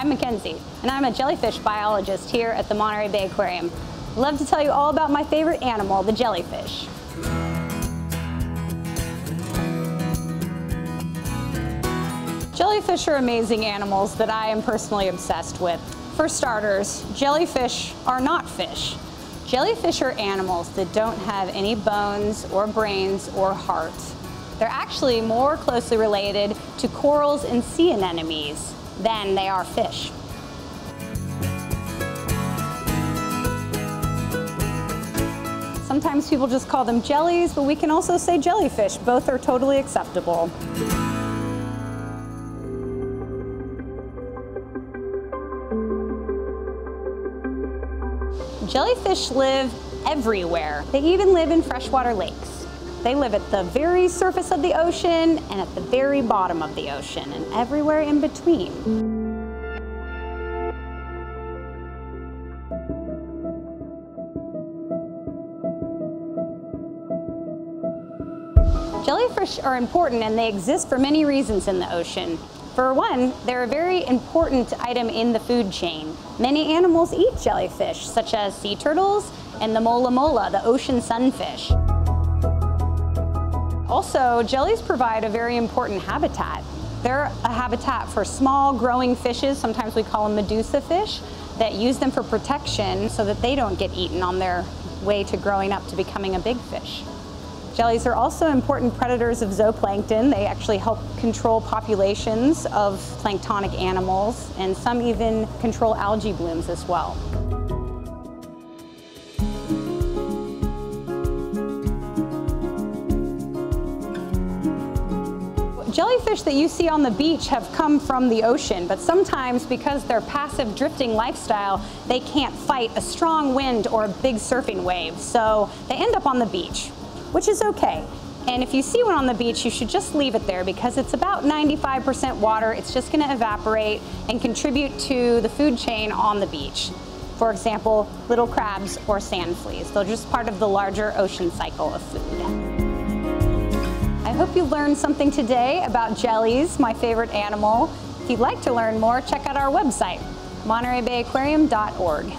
I'm Mackenzie, and I'm a jellyfish biologist here at the Monterey Bay Aquarium. I'd love to tell you all about my favorite animal, the jellyfish. Jellyfish are amazing animals that I am personally obsessed with. For starters, jellyfish are not fish. Jellyfish are animals that don't have any bones or brains or hearts. They're actually more closely related to corals and sea anemones than they are fish. Sometimes people just call them jellies, but we can also say jellyfish. Both are totally acceptable. Jellyfish live everywhere. They even live in freshwater lakes. They live at the very surface of the ocean and at the very bottom of the ocean and everywhere in between. Jellyfish are important and they exist for many reasons in the ocean. For one, they're a very important item in the food chain. Many animals eat jellyfish, such as sea turtles and the mola mola, the ocean sunfish. Also, jellies provide a very important habitat. They're a habitat for small growing fishes, sometimes we call them medusa fish, that use them for protection so that they don't get eaten on their way to growing up to becoming a big fish. Jellies are also important predators of zooplankton. They actually help control populations of planktonic animals, and some even control algae blooms as well. Jellyfish that you see on the beach have come from the ocean, but sometimes because their passive drifting lifestyle, they can't fight a strong wind or a big surfing wave, so they end up on the beach, which is okay. And if you see one on the beach, you should just leave it there because it's about 95% water. It's just gonna evaporate and contribute to the food chain on the beach. For example, little crabs or sand fleas. They're just part of the larger ocean cycle of food. I hope you learned something today about jellies, my favorite animal. If you'd like to learn more, check out our website, montereybayaquarium.org.